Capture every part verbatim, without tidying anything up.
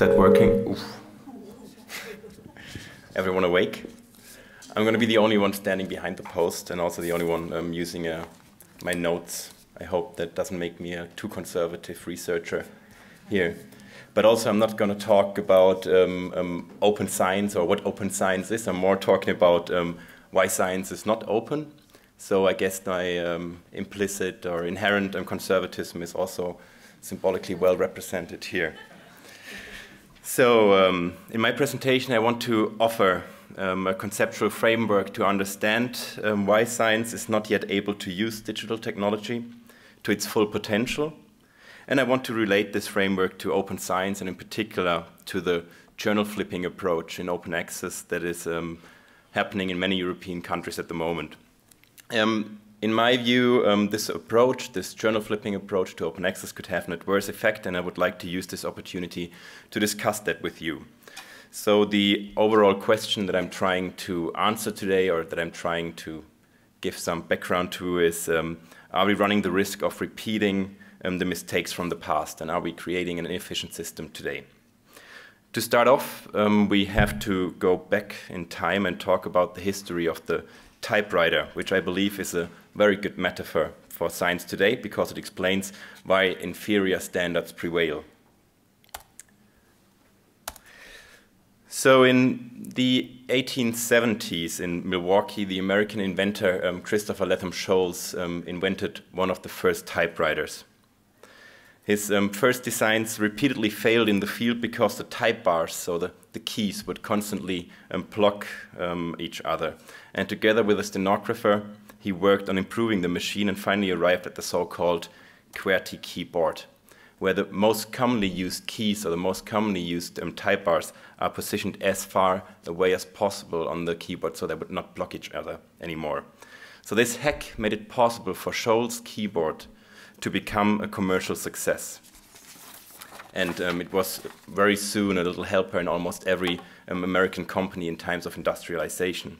that working? Oof. Everyone awake? I'm going to be the only one standing behind the post and also the only one um, using uh, my notes. I hope that doesn't make me a too conservative researcher here. But also I'm not going to talk about um, um, open science or what open science is. I'm more talking about um, why science is not open. So I guess my um, implicit or inherent um, conservatism is also symbolically well represented here. So um, in my presentation I want to offer um, a conceptual framework to understand um, why science is not yet able to use digital technology to its full potential. And I want to relate this framework to open science and in particular to the journal flipping approach in open access that is um, happening in many European countries at the moment. Um, in my view, um, this approach, this journal flipping approach to open access could have an adverse effect, and I would like to use this opportunity to discuss that with you. So the overall question that I'm trying to answer today, or that I'm trying to give some background to, is um, are we running the risk of repeating um, the mistakes from the past, and are we creating an inefficient system today? To start off, um, we have to go back in time and talk about the history of the typewriter, which I believe is a very good metaphor for science today because it explains why inferior standards prevail. So in the eighteen seventies in Milwaukee, the American inventor um, Christopher Latham Scholes um, invented one of the first typewriters. His um, first designs repeatedly failed in the field because the type bars, so the, the keys, would constantly um, block um, each other. And together with a stenographer, he worked on improving the machine and finally arrived at the so-called QWERTY keyboard, where the most commonly used keys or the most commonly used um, type bars are positioned as far away as possible on the keyboard so they would not block each other anymore. So this hack made it possible for Scholes' keyboard to become a commercial success. And um, it was very soon a little helper in almost every um, American company in times of industrialization.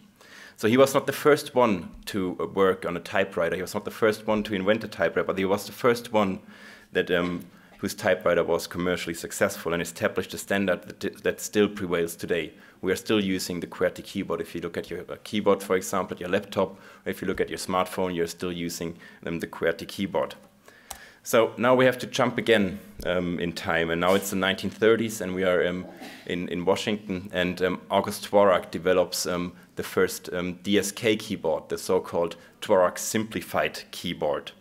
So he was not the first one to work on a typewriter, he was not the first one to invent a typewriter, but he was the first one that, um, whose typewriter was commercially successful and established a standard that, that still prevails today. We are still using the QWERTY keyboard. If you look at your keyboard, for example, at your laptop, or if you look at your smartphone, you're still using um, the QWERTY keyboard. So now we have to jump again um, in time, and now it's the nineteen thirties, and we are um, in, in Washington, and um, August Dvorak develops um, the first um, D S K keyboard, the so-called Dvorak Simplified Keyboard.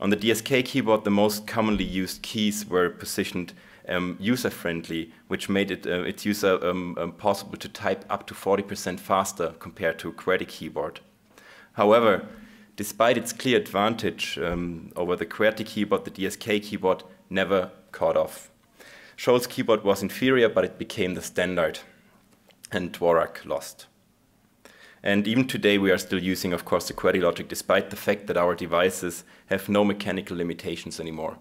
On the D S K keyboard, the most commonly used keys were positioned um, user-friendly, which made it, uh, its user um, um, possible to type up to forty percent faster compared to a QWERTY keyboard. However, despite its clear advantage um, over the QWERTY keyboard, the D S K keyboard never caught off. Scholes' keyboard was inferior, but it became the standard, and Dvorak lost. And even today we are still using, of course, the QWERTY logic, despite the fact that our devices have no mechanical limitations anymore.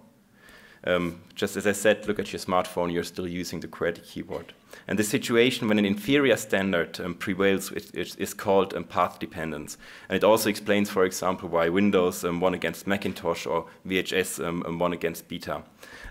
Um, just as I said, look at your smartphone, you're still using the QWERTY keyboard. And the situation when an inferior standard um, prevails is, is, is called um, path dependence. And it also explains, for example, why Windows um, won against Macintosh or V H S um, won against Beta.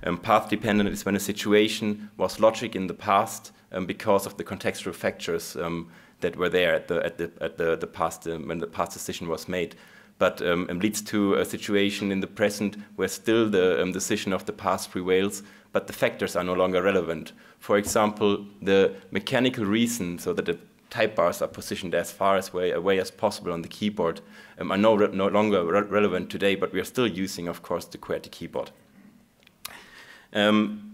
Um, path dependent is when a situation was logic in the past um, because of the contextual factors um, that were there at the, at the, at the, the past, um, when the past decision was made. But um, it leads to a situation in the present where still the um, decision of the past prevails, but the factors are no longer relevant. For example, the mechanical reason, so that the type bars are positioned as far as way, away as possible on the keyboard, um, are no, re no longer re relevant today, but we are still using, of course, the QWERTY keyboard. Um,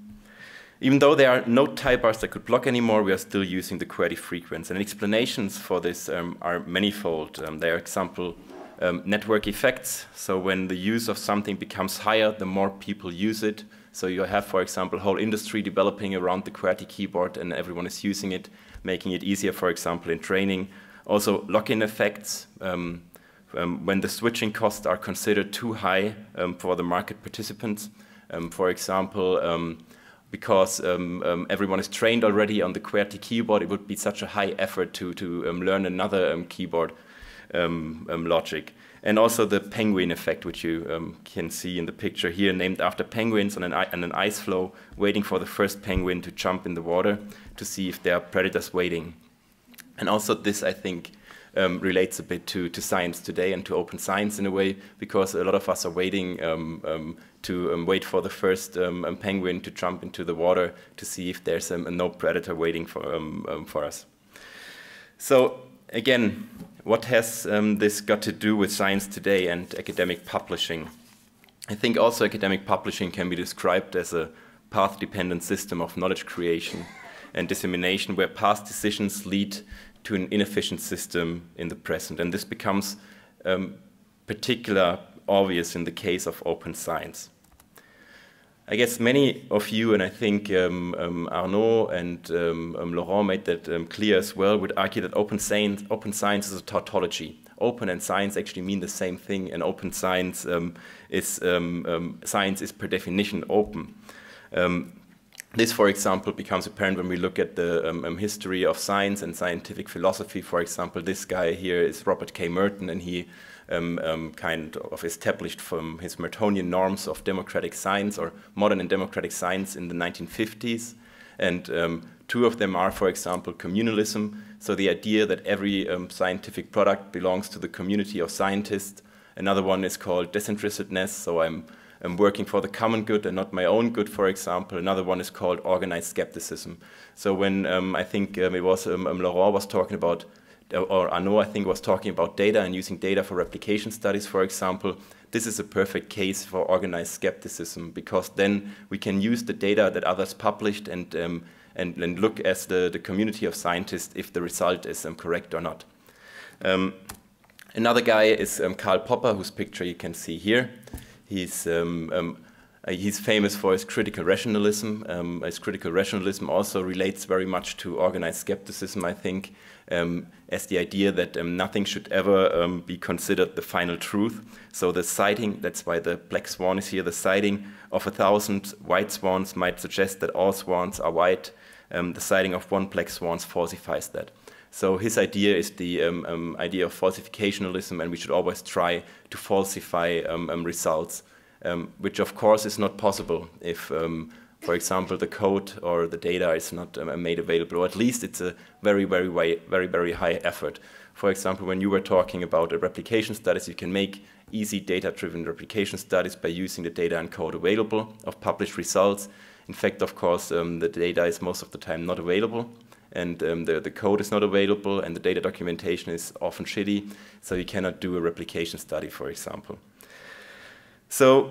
Even though there are no type bars that could block anymore, we are still using the QWERTY frequency. And explanations for this um, are manifold. Um, they are, for example, um, network effects. So when the use of something becomes higher, the more people use it. So you have, for example, whole industry developing around the QWERTY keyboard, and everyone is using it, making it easier, for example, in training. Also, lock-in effects. Um, um, when the switching costs are considered too high um, for the market participants, um, for example, um, because um, um, everyone is trained already on the QWERTY keyboard, it would be such a high effort to, to um, learn another um, keyboard. um, um, logic. And also the penguin effect, which you um, can see in the picture here, named after penguins on an, on an ice floe, waiting for the first penguin to jump in the water to see if there are predators waiting. And also this, I think, um, relates a bit to, to science today and to open science in a way, because a lot of us are waiting um, um, to um, wait for the first um, um, penguin to jump into the water to see if there's um, no predator waiting for, um, um, for us. So again, what has um, this got to do with science today and academic publishing? I think also academic publishing can be described as a path-dependent system of knowledge creation and dissemination where past decisions lead to an inefficient system in the present. And this becomes um, particularly obvious in the case of open science. I guess many of you, and I think um, um, Arnaud and um, um, Laurent made that um, clear as well, would argue that open science, open science is a tautology. Open and science actually mean the same thing, and open science um, is um, um, science is per definition open. Um, this, for example, becomes apparent when we look at the um, um, history of science and scientific philosophy. For example, this guy here is Robert K. Merton, and he Um, um, kind of established from his Mertonian norms of democratic science or modern and democratic science in the nineteen fifties. And um, two of them are, for example, communalism. So the idea that every um, scientific product belongs to the community of scientists. Another one is called disinterestedness. So I'm, I'm working for the common good and not my own good, for example. Another one is called organized skepticism. So when um, I think um, it was um, um, Laurent was talking about, or Arnaud, I think, was talking about data and using data for replication studies, for example, this is a perfect case for organized skepticism, because then we can use the data that others published and, um, and, and look as the, the community of scientists if the result is um, correct or not. Um, another guy is um, Karl Popper, whose picture you can see here. He's, um, um, he's famous for his critical rationalism. Um, his critical rationalism also relates very much to organized skepticism, I think, Um, as the idea that um, nothing should ever um, be considered the final truth. So the sighting, that's why the black swan is here, the sighting of a thousand white swans might suggest that all swans are white. Um, the sighting of one black swan falsifies that. So his idea is the um, um, idea of falsificationalism, and we should always try to falsify um, um, results, um, which of course is not possible if um, for example, the code or the data is not um, made available, or at least it's a very, very, very, very high effort. For example, when you were talking about uh, replication studies, you can make easy data-driven replication studies by using the data and code available of published results. In fact, of course, um, the data is most of the time not available, and um, the, the code is not available, and the data documentation is often shitty, so you cannot do a replication study, for example. So,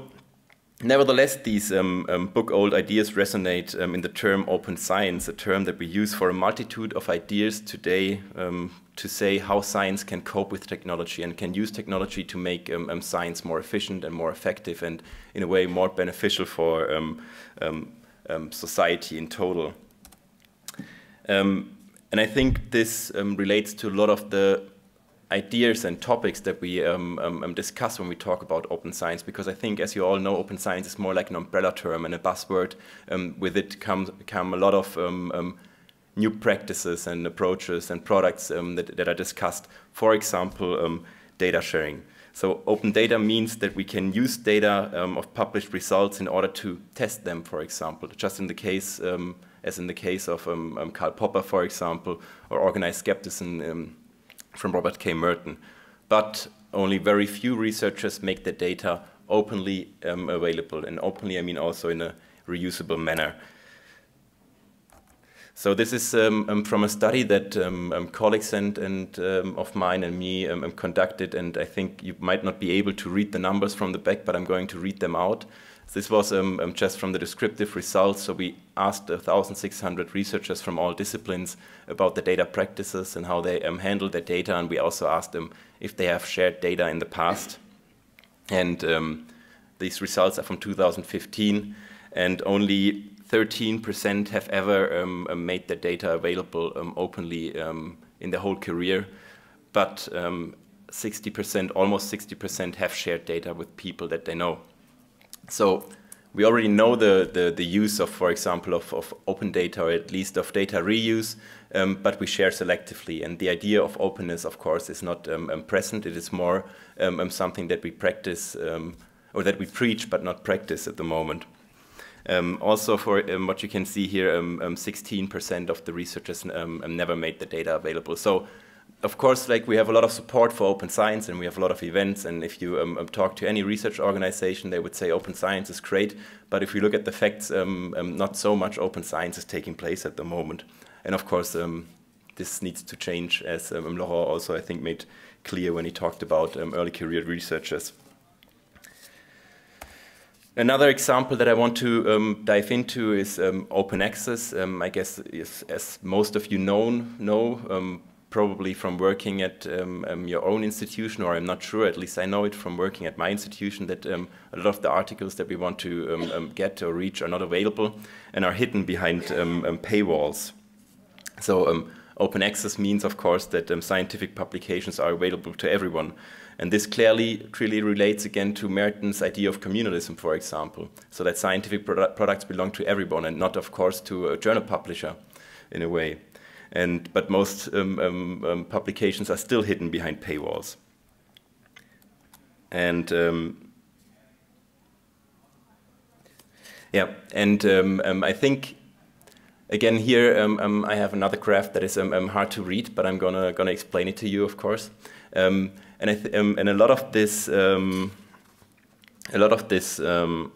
nevertheless, these um, um, book-old ideas resonate um, in the term open science, a term that we use for a multitude of ideas today um, to say how science can cope with technology and can use technology to make um, um, science more efficient and more effective and, in a way, more beneficial for um, um, um, society in total. Um, and I think this um, relates to a lot of the ideas and topics that we um, um, discuss when we talk about open science, because I think, as you all know, open science is more like an umbrella term and a buzzword. Um, with it comes come a lot of um, um, new practices and approaches and products um, that, that are discussed. For example, um, data sharing. So open data means that we can use data um, of published results in order to test them, for example, just in the case, um, as in the case of um, um, Karl Popper, for example, or organized skepticism, um, from Robert K. Merton, but only very few researchers make their data openly um, available, and openly I mean also in a reusable manner. So this is um, um, from a study that um, um, colleagues and, and um, of mine and me um, um, conducted, and I think you might not be able to read the numbers from the back, but I'm going to read them out. This was um, um, just from the descriptive results, so we asked one thousand six hundred researchers from all disciplines about the data practices and how they um, handle their data, and we also asked them if they have shared data in the past. And um, these results are from two thousand fifteen, and only thirteen percent have ever um, made their data available um, openly um, in their whole career, but um, sixty percent, almost sixty percent have shared data with people that they know. So we already know the, the, the use of, for example, of, of open data, or at least of data reuse, um, but we share selectively. And the idea of openness, of course, is not um, present. It is more um, something that we practice, um, or that we preach, but not practice at the moment. Um, also, for um, what you can see here, sixteen percent um, um, of the researchers um, never made the data available. So, of course, like we have a lot of support for open science, and we have a lot of events. And if you um, talk to any research organization, they would say open science is great. But if you look at the facts, um, um, not so much open science is taking place at the moment. And of course, um, this needs to change, as um, Laurent also, I think, made clear when he talked about um, early career researchers. Another example that I want to um, dive into is um, open access. Um, I guess, is, as most of you know, know um, probably from working at um, um, your own institution, or I'm not sure, at least I know it from working at my institution, that um, a lot of the articles that we want to um, um, get or reach are not available and are hidden behind um, um, paywalls. So um, open access means, of course, that um, scientific publications are available to everyone. And this clearly, clearly relates again to Merton's idea of communalism, for example, so that scientific produ products belong to everyone and not, of course, to a journal publisher in a way. And, but most um, um, um, publications are still hidden behind paywalls. And um, yeah, and um, um, I think, again, here um, um, I have another graph that is um, um, hard to read, but I'm gonna gonna explain it to you, of course. Um, and I th um, and a lot of this, um, a lot of this. Um,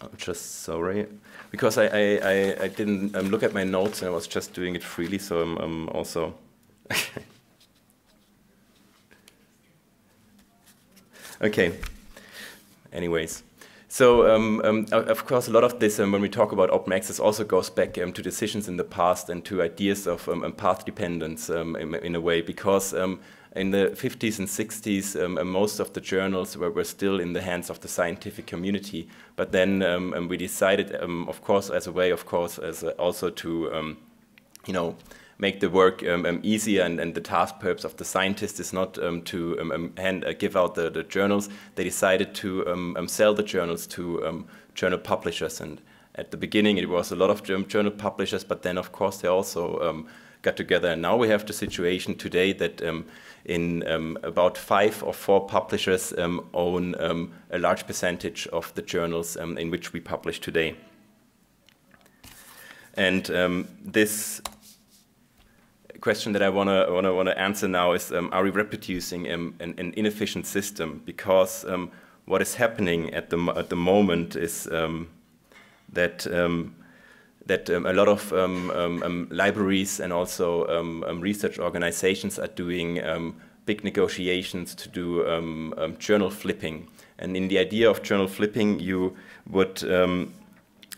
I'm just sorry, because I I, I, I didn't um, look at my notes, and I was just doing it freely, so I'm, I'm also. Okay. Anyways. So, um, um, of course, a lot of this, um, when we talk about open access, also goes back um, to decisions in the past and to ideas of um, path dependence um, in, in a way, because um, in the fifties and sixties, um, most of the journals were, were still in the hands of the scientific community. But then um, and we decided, um, of course, as a way, of course, as a, also to, um, you know, make the work um, um, easier, and, and the task perhaps of the scientist is not um, to um, um, hand, uh, give out the, the journals. They decided to um, um, sell the journals to um, journal publishers, and at the beginning it was a lot of journal publishers, but then of course they also um, got together, and now we have the situation today that um, in um, about five or four publishers um, own um, a large percentage of the journals um, in which we publish today. And um, this question that I want to want to want to answer now is: um, are we reproducing um, an, an inefficient system? Because um, what is happening at the at the moment is um, that um, that um, a lot of um, um, libraries and also um, um, research organizations are doing um, big negotiations to do um, um, journal flipping. And in the idea of journal flipping, you would um,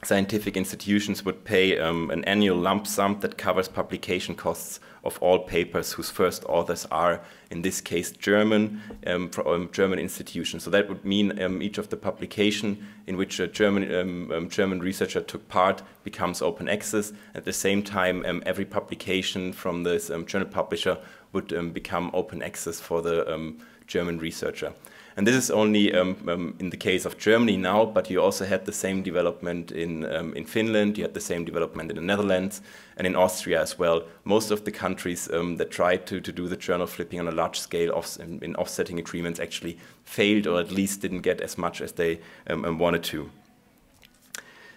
scientific institutions would pay um, an annual lump sum that covers publication costs of all papers whose first authors are, in this case, German um, from German institutions. So that would mean um, each of the publication in which a German um, um, German researcher took part becomes open access. At the same time, um, every publication from this um, journal publisher would um, become open access for the um, German researcher. And this is only um, um, in the case of Germany now, but you also had the same development in, um, in Finland, you had the same development in the Netherlands, and in Austria as well. Most of the countries um, that tried to, to do the journal flipping on a large scale off in, in offsetting agreements actually failed, or at least didn't get as much as they um, wanted to.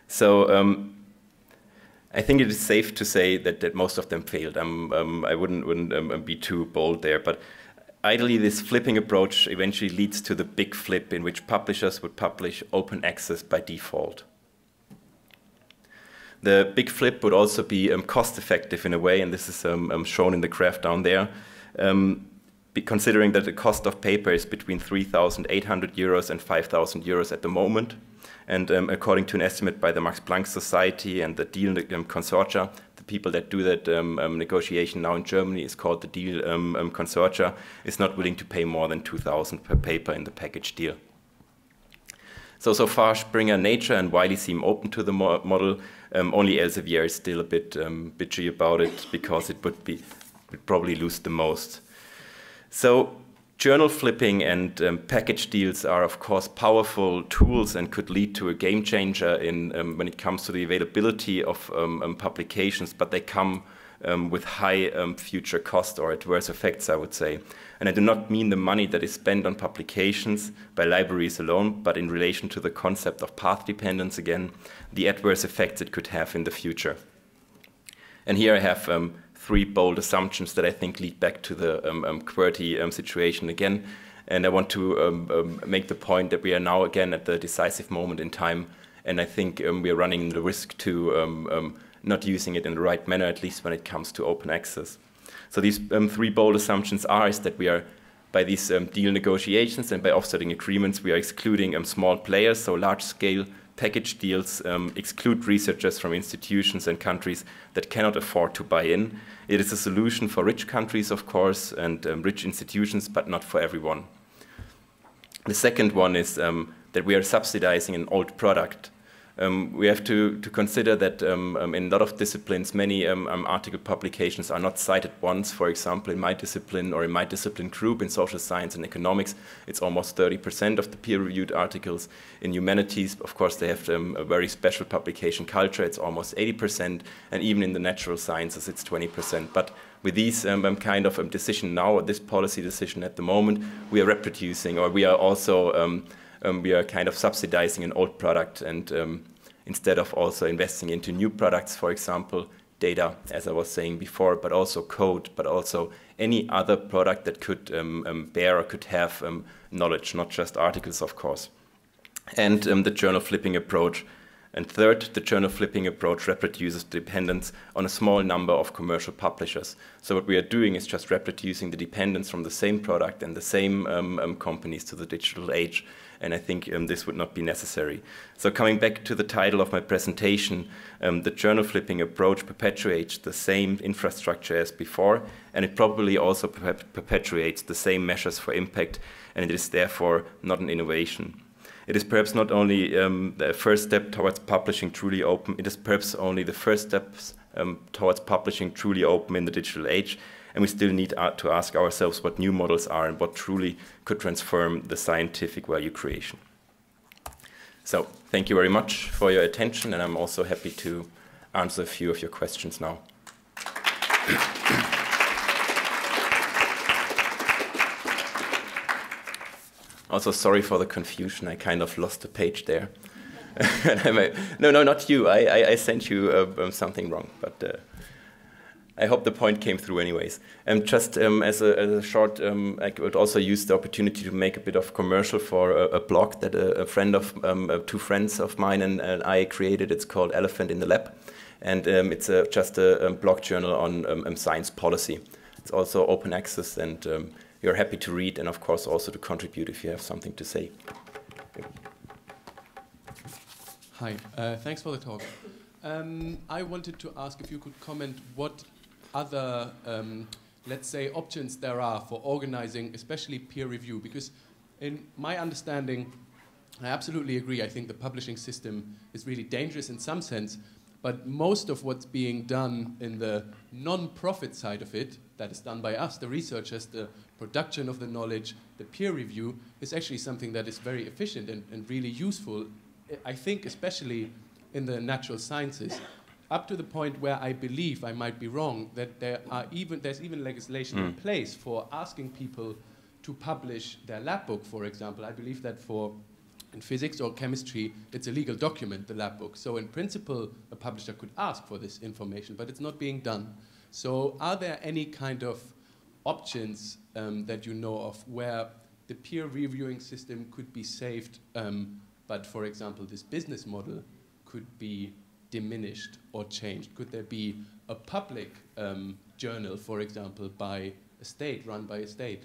So um, I think it is safe to say that, that most of them failed. Um, um, I wouldn't, wouldn't um, be too bold there, but ideally, this flipping approach eventually leads to the big flip in which publishers would publish open access by default. The big flip would also be um, cost-effective in a way, and this is um, um, shown in the graph down there, um, considering that the cost of paper is between three thousand eight hundred euros and five thousand euros at the moment. And um, according to an estimate by the Max Planck Society and the DEAL um, consortia, the people that do that um, um, negotiation now in Germany is called the DEAL um, um, consortia, is not willing to pay more than two thousand per paper in the package deal. So, so far Springer, Nature and Wiley seem open to the mo model. Um, only Elsevier is still a bit um, bitchy about it, because it would, be, would probably lose the most. So journal flipping and um, package deals are, of course, powerful tools and could lead to a game changer in um, when it comes to the availability of um, um, publications, but they come um, with high um, future cost or adverse effects, I would say. And I do not mean the money that is spent on publications by libraries alone, but in relation to the concept of path dependence again, the adverse effects it could have in the future. And here I have um, three bold assumptions that I think lead back to the um, um, QWERTY um, situation again. And I want to um, um, make the point that we are now again at the decisive moment in time. And I think um, we are running the risk to um, um, not using it in the right manner, at least when it comes to open access. So these um, three bold assumptions are is that we are, by these um, deal negotiations and by offsetting agreements, we are excluding um, small players, so large-scale package deals um, exclude researchers from institutions and countries that cannot afford to buy in. It is a solution for rich countries, of course, and um, rich institutions, but not for everyone. The second one is um, that we are subsidizing an old product. Um, we have to, to consider that um, um, in a lot of disciplines, many um, um, article publications are not cited once. For example, in my discipline or in my discipline group in social science and economics, it's almost thirty percent of the peer-reviewed articles. In humanities, of course, they have um, a very special publication culture. It's almost eighty percent. And even in the natural sciences, it's twenty percent. But with these um, um, kind of um, decision now, or this policy decision at the moment, we are reproducing, or we are also um, Um, we are kind of subsidizing an old product and um, instead of also investing into new products, for example, data, as I was saying before, but also code, but also any other product that could um, um, bear or could have um, knowledge, not just articles, of course. And um, the journal flipping approach. And third, the journal flipping approach reproduces dependence on a small number of commercial publishers. So what we are doing is just reproducing the dependence from the same product and the same um, um, companies to the digital age. And I think um, this would not be necessary. So coming back to the title of my presentation, um, the journal flipping approach perpetuates the same infrastructure as before, and it probably also perpetuates the same measures for impact, and it is therefore not an innovation. It is perhaps not only um, the first step towards publishing truly open, it is perhaps only the first steps um, towards publishing truly open in the digital age, and we still need to ask ourselves what new models are and what truly could transform the scientific value creation. So thank you very much for your attention, and I'm also happy to answer a few of your questions now. Also, sorry for the confusion. I kind of lost the page there. No, no, not you. I, I, I sent you uh, um, something wrong, but uh, I hope the point came through anyways. Um, just um, as, a, as a short, um, I would also use the opportunity to make a bit of commercial for a, a blog that a, a friend of, um, uh, two friends of mine and, and I created. It's called Elephant in the Lab, and um, it's a, just a, a blog journal on um, um, science policy. It's also open access, and um, you're happy to read and, of course, also to contribute if you have something to say. Hi, uh, thanks for the talk. Um, I wanted to ask if you could comment what other, um, let's say, options there are for organizing, especially peer review, because in my understanding, I absolutely agree. I think the publishing system is really dangerous in some sense, but most of what's being done in the non-profit side of it, that is done by us, the researchers, the production of the knowledge, the peer review, is actually something that is very efficient and, and really useful, I think, especially in the natural sciences, up to the point where I believe, I might be wrong, that there are even, there's even legislation mm. in place for asking people to publish their lab book, for example. I believe that for in physics or chemistry, it's a legal document, the lab book. So in principle, a publisher could ask for this information, but it's not being done. So are there any kind of options um, that you know of where the peer reviewing system could be saved, um, but for example, this business model could be diminished or changed? Could there be a public um, journal, for example, by a state, run by a state?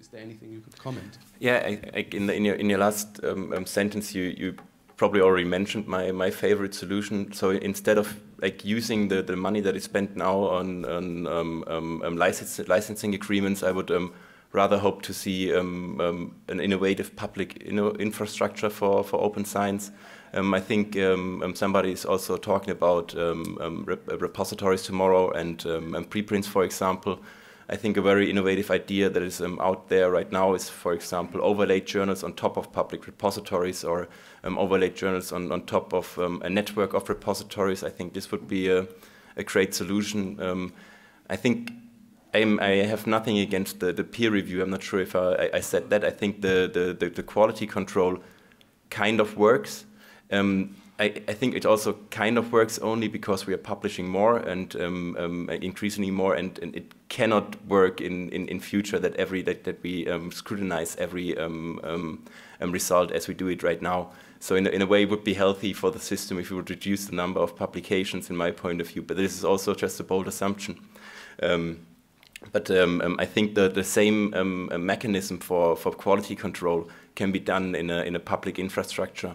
Is there anything you could comment? Yeah, I, I, in, the, in, your, in your last um, um, sentence, you, you probably already mentioned my, my favorite solution. So instead of like using the, the money that is spent now on, on um, um, license, licensing agreements, I would um, rather hope to see um, um, an innovative public you know, infrastructure for, for open science. Um, I think um, um, somebody is also talking about um, um, rep repositories tomorrow and, um, and preprints, for example. I think a very innovative idea that is um, out there right now is, for example, overlaid journals on top of public repositories, or um, overlaid journals on, on top of um, a network of repositories. I think this would be a, a great solution. Um, I think I'm, I have nothing against the, the peer review. I'm not sure if I, I said that. I think the, the, the, the quality control kind of works. Um, I, I think it also kind of works only because we are publishing more and um, um, increasingly more, and, and it cannot work in, in, in future that every that, that we um, scrutinize every um, um, um, result as we do it right now. So in, in a way, it would be healthy for the system if we would reduce the number of publications, in my point of view. But this is also just a bold assumption. Um, But um, um, I think that the same um, mechanism for, for quality control can be done in a, in a public infrastructure.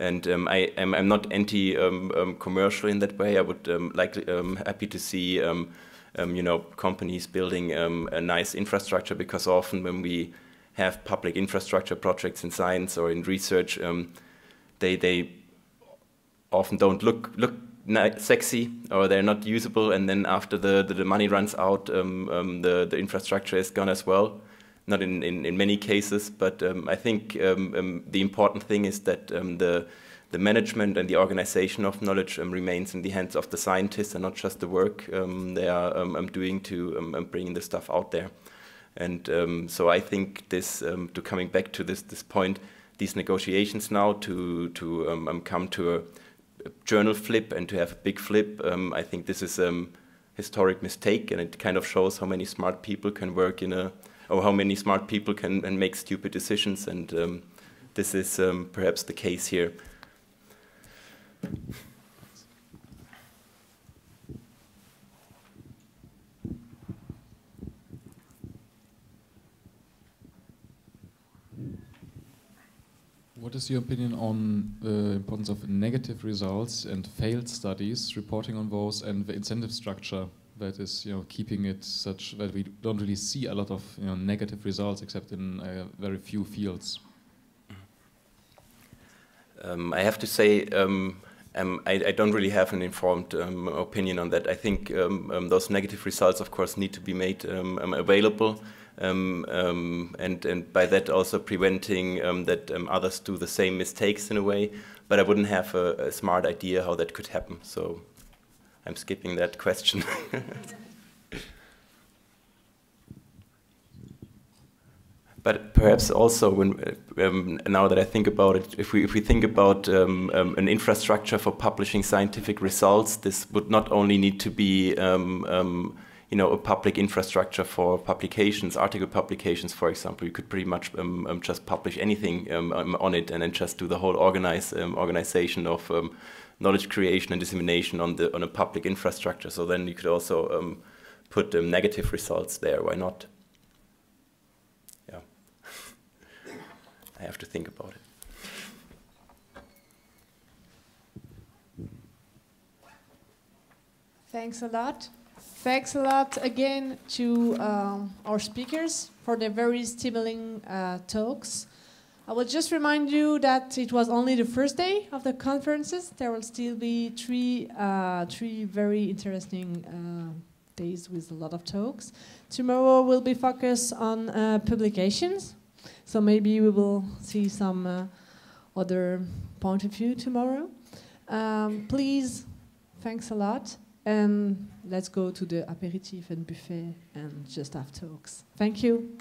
And um, I, I'm, I'm not anti-commercial um, um, in that way. I would um, like um, happy to see um, um, you know, companies building um, a nice infrastructure, because often when we have public infrastructure projects in science or in research, um, they, they often don't look, look Not sexy, or they're not usable, and then after the, the, the money runs out, um, um, the, the infrastructure is gone as well. Not in, in, in many cases, but um, I think um, um, the important thing is that um, the, the management and the organization of knowledge um, remains in the hands of the scientists, and not just the work um, they are um, doing to um, bringing the stuff out there. And um, so I think this, um, to coming back to this, this point, these negotiations now to, to um, um, come to a journal flip and to have a big flip, um, I think this is a um, historic mistake, and it kind of shows how many smart people can work in a, or how many smart people can and make stupid decisions, and um, this is um, perhaps the case here. What is your opinion on the importance of negative results and failed studies, reporting on those, and the incentive structure that is, you know, keeping it such that we don't really see a lot of, you know, negative results except in uh, very few fields? Um, I have to say, um, um, I, I don't really have an informed um, opinion on that. I think um, um, those negative results, of course, need to be made um, um, available. Um, um, and, and by that also preventing um, that um, others do the same mistakes in a way, but I wouldn't have a, a smart idea how that could happen, so I'm skipping that question. But perhaps also, when um, now that I think about it, if we, if we think about um, um, an infrastructure for publishing scientific results, this would not only need to be um, um, you know, a public infrastructure for publications, article publications, for example. You could pretty much um, um, just publish anything um, um, on it, and then just do the whole organize, um, organization of um, knowledge creation and dissemination on the on a public infrastructure. So then you could also um, put um, negative results there. Why not? Yeah, I have to think about it. Thanks a lot. Thanks a lot again to um, our speakers for their very stimulating uh, talks. I will just remind you that it was only the first day of the conferences. There will still be three, uh, three very interesting uh, days with a lot of talks. Tomorrow will be focused on uh, publications. So maybe we will see some uh, other point of view tomorrow. Um, please, thanks a lot. And let's go to the aperitif and buffet and just have talks. Thank you.